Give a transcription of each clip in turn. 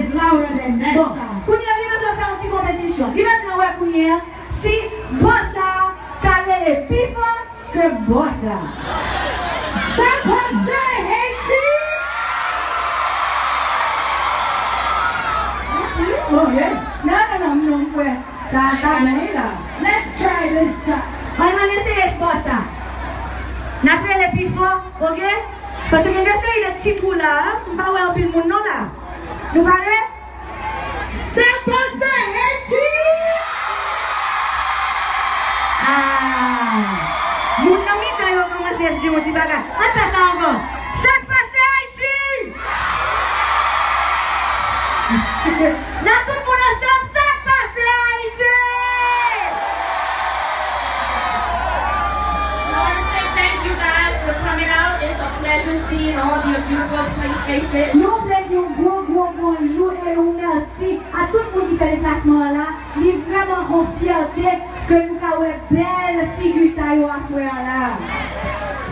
is louder than that bon. Sound. Bon, Kounia, nous allons faire une petite compétition. Il va nous voir Kounia si Bossa calait les pifons que Bossa. Ça passe de Haiti. Oh yeah. Non. Ça n'est là. Let's try this. On va essayer Bossa. N'a fait les pifons, ok? Parce que nous essayons de petits trous là, on va voir un peu le monde là. Nous parlons c'est pas de Haiti. Ah, nous nommons commencé à dire on dit bagarre. On fait ça encore. C'est pas de Haiti. Dans tout pour nous sommes c'est pas de Haiti. I want to say thank you guys for coming out. It's a pleasure seeing all your beautiful faces. Nous faisons bonjour et un merci à tout le monde qui fait le placement là. Il est vraiment en fierté que nous avons une belle figure ça y là.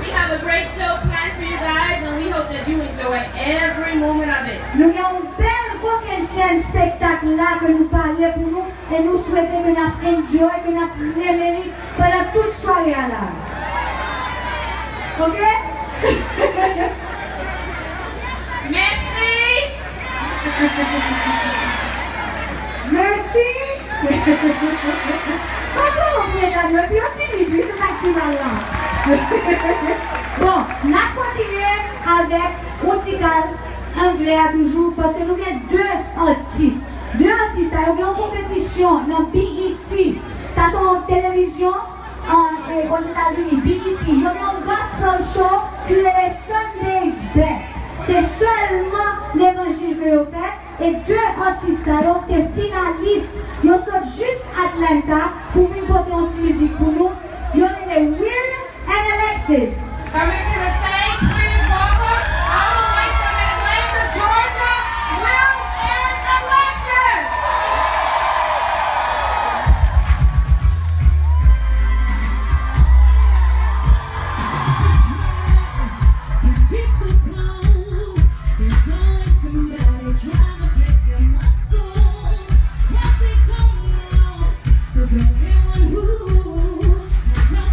We have a great show planned for you guys and we hope that you enjoy every moment of it. Nous avons une belle coquille chaîne spectacle là que nous parlons pour nous et nous souhaitons que nous enjoy, que nous remérions pendant toute soirée là. Ok? Merci! Merci. Pardon, mesdames, le petit début, c'est ça qui m'a là. Bon, on a continué avec Otical Anglais toujours parce que nous avons deux artistes. Deux artistes, ça y est, en compétition dans BET. Ça sont en télévision aux États-Unis, BET. Il y a un gospel show qui est les Sunday's Best. C'est seulement l'évangile que vous faites et deux artistes alors des finalistes. Ils sont juste à Atlanta pour une porter en musique pour nous. Ils ont les Will and Alexis. You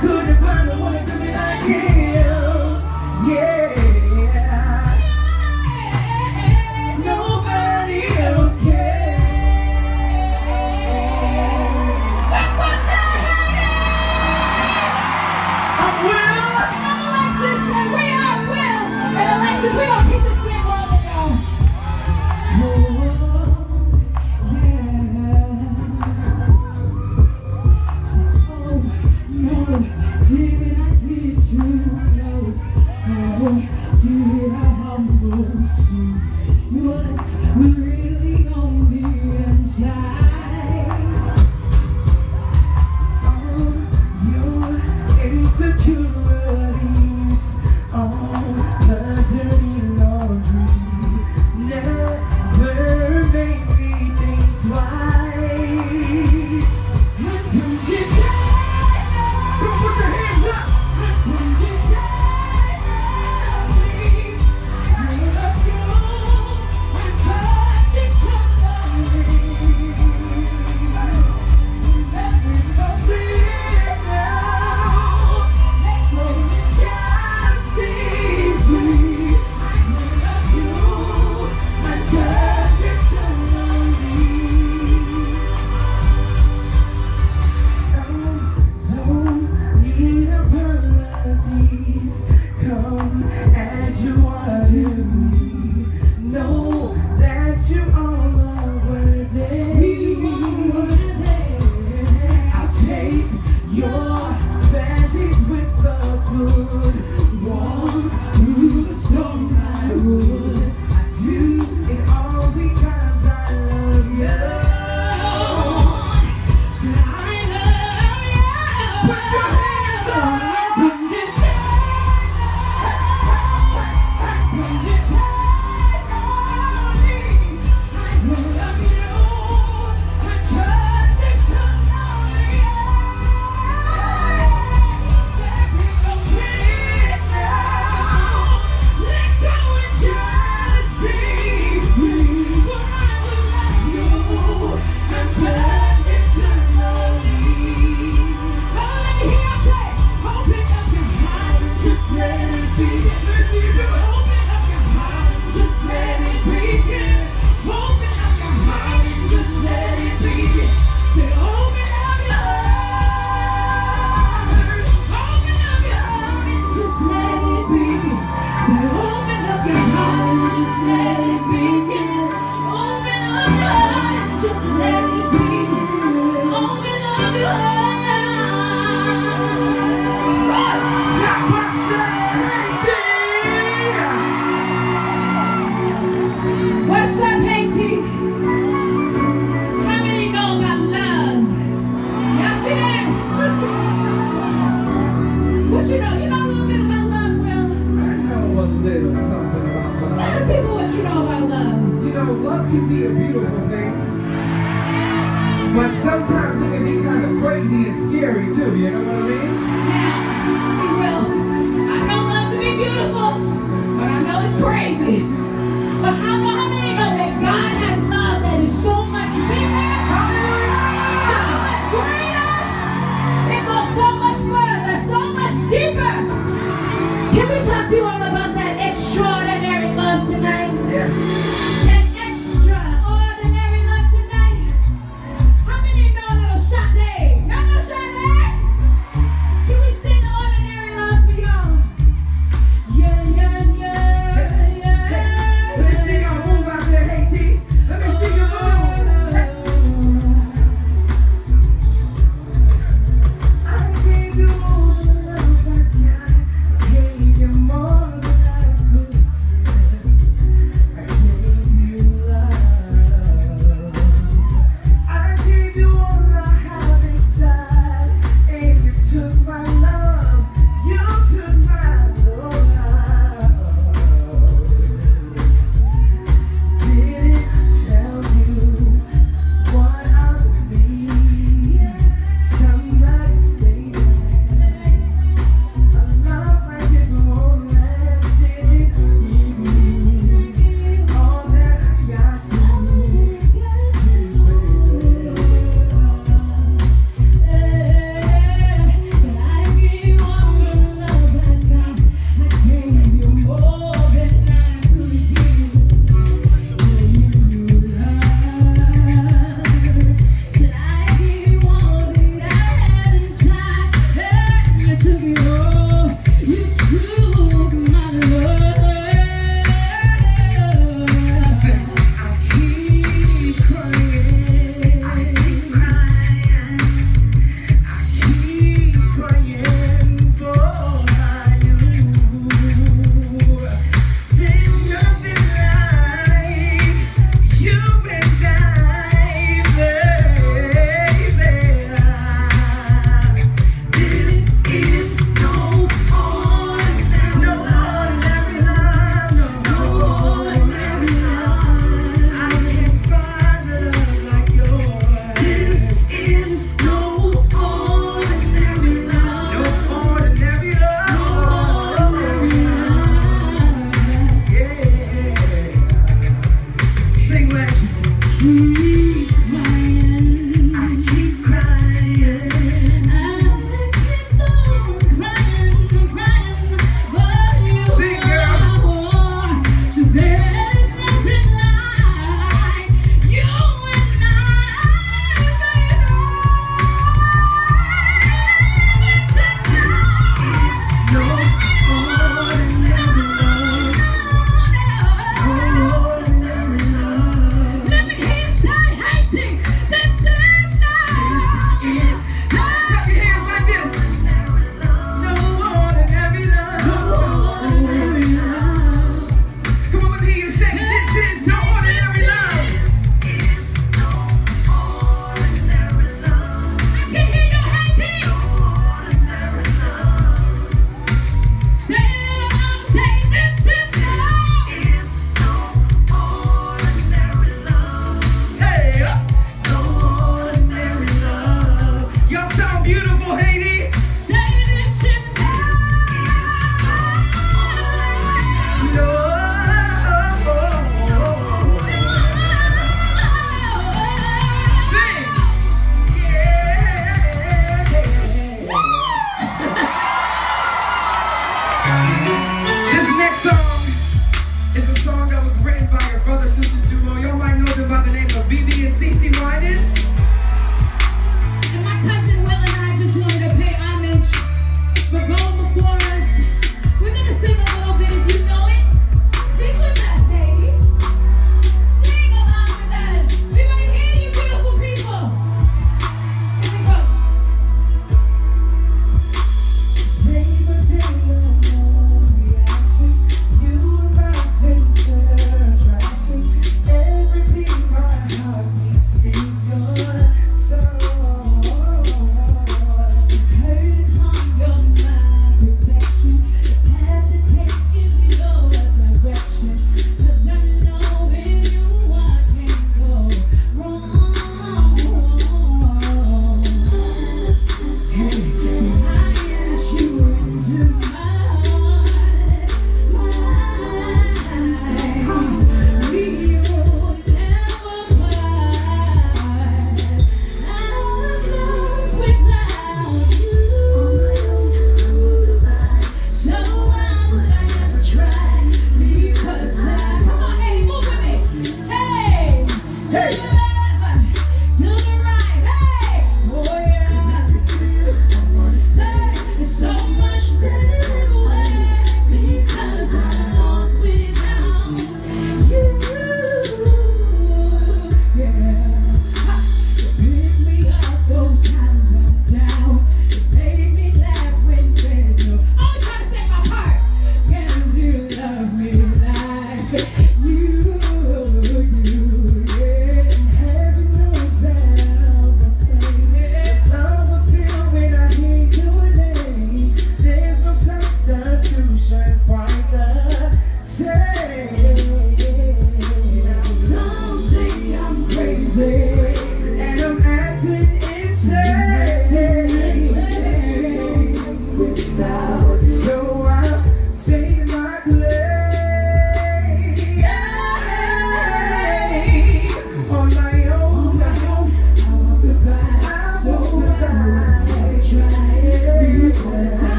couldn't find the one to be like him. Yeah. Nobody else cares. Someone say honey. I'm Will. I'm Alexis, and we are Will. And Alexis, we don't keep this thing rolling on.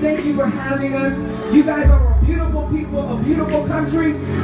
Thank you for having us. You guys are a beautiful people, a beautiful country.